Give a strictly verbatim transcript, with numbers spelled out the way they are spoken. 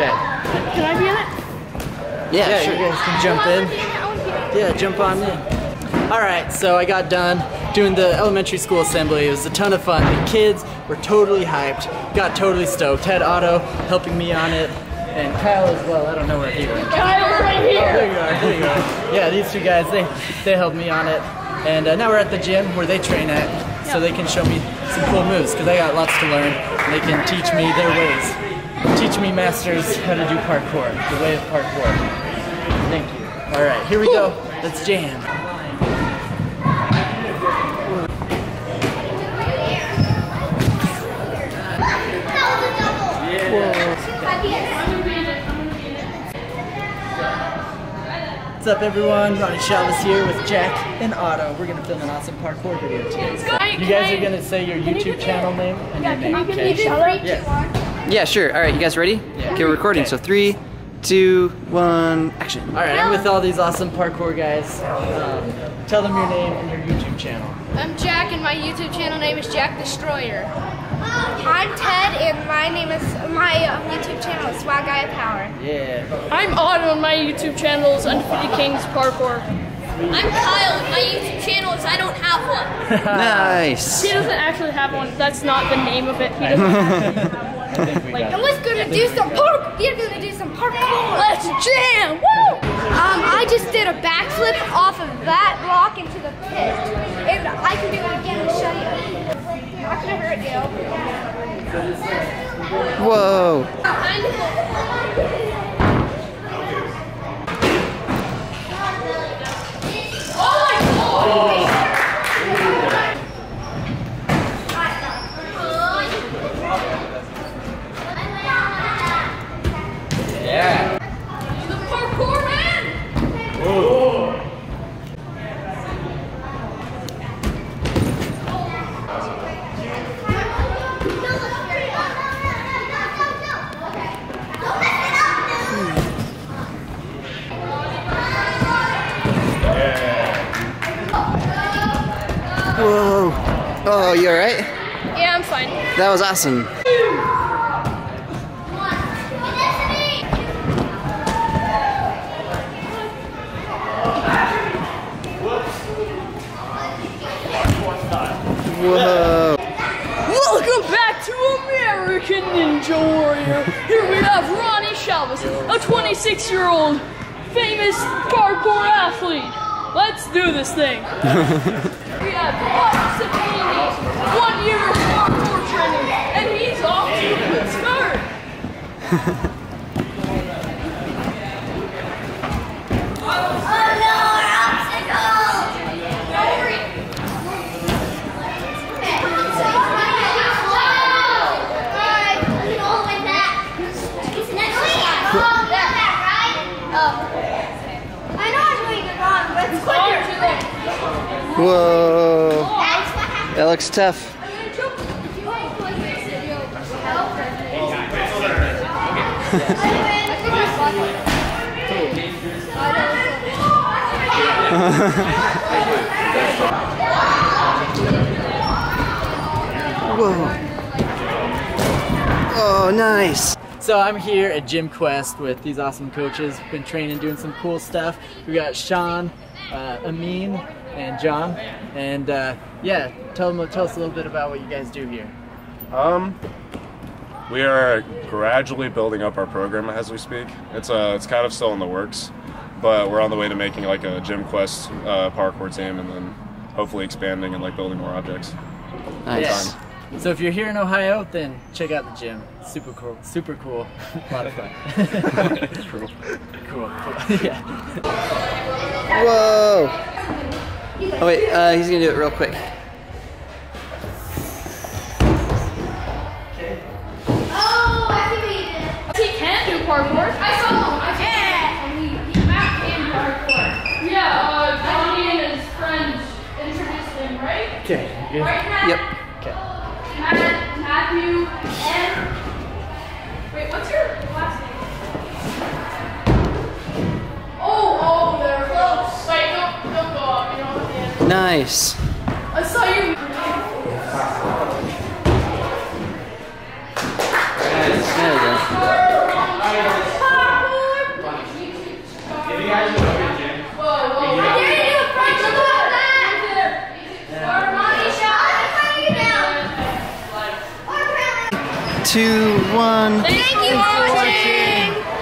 Okay. Can I be in it? Yeah, yeah, sure. You guys can jump in. Yeah, jump on in. All right, so I got done doing the elementary school assembly. It was a ton of fun. The kids were totally hyped, got totally stoked. Had Otto helping me on it, and Kyle as well. I don't know where he went. Kyle's right here. Oh, there you are. There you are. Yeah, these two guys, they they helped me on it, and uh, now we're at the gym where they train at. So they can show me some cool moves, because I got lots to learn. And they can teach me their ways. Teach me, masters, how to do parkour. The way of parkour. Thank you. All right, here we go. Let's jam. What's up, everyone? Ronnie Shalvis here with Jack and Otto. We're gonna film an awesome parkour video today. So you guys are gonna say your YouTube channel name and yeah, your name. Okay. Yes. Yeah, sure. All right, you guys ready? Yeah. Okay, we're recording. Okay. So three, two, one, action. All right, I'm with all these awesome parkour guys. Um, tell them your name and your YouTube channel. I'm Jack, and my YouTube channel name is Jack Destroyer. I'm Ted, and my name is my YouTube channel is Swag Guy of Power. Yeah. I'm Otto, and my YouTube channel is Undefeated Kings Parkour. I'm Kyle, and my YouTube channel is I Don't Have One. Nice. He doesn't actually have one. That's not the name of it. He doesn't actually have one. I think we like, and we're gonna do some park. We're gonna do some parkour. Let's jam! Woo! Um, I just did a backflip off of that rock into the pit, and I can do it again and show you. Watch it hurt you. Whoa. Yeah. The parkour man. Whoa. Whoa. Oh, you alright? Yeah, I'm fine. That was awesome. Whoa. Welcome back to American Ninja Warrior. Here we have Ronnie Shalvis, a twenty-six-year-old famous parkour athlete. Let's do this thing. We have Sabini, one year of parkour training, and he's off to a good start. Oh no, our obstacle! Whoa, that looks tough. Whoa. Oh, nice. So I'm here at Gym Quest with these awesome coaches. We've been training, doing some cool stuff. We got Sean, Uh, Amin, and John, and uh, yeah, tell them, tell us a little bit about what you guys do here. Um, we are gradually building up our program as we speak. It's uh, it's kind of still in the works, but we're on the way to making like a Gym Quest uh, parkour team, and then hopefully expanding and like building more objects. Nice. Yeah. So if you're here in Ohio, then check out the gym. It's super cool. Super cool. A lot of fun. Cool. Cool. Yeah. Whoa! Oh wait, uh, he's gonna do it real quick. Oh, I see what he did. He can do parkour. I saw him. I saw him. And he back in parkour. Yeah, uh, Johnny and his friends introduced him, right? Okay. Right, Matt? Yep. Okay. Matt, Matthew, and... Wait, what's your last name? Oh, oh, they're close. Like, don't, don't go up, you know, at the end. Nice. I saw you. There you go. two, one. Thank you for watching.